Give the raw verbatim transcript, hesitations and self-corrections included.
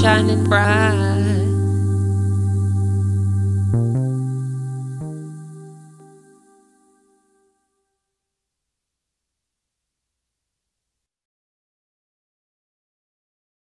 Shining bright.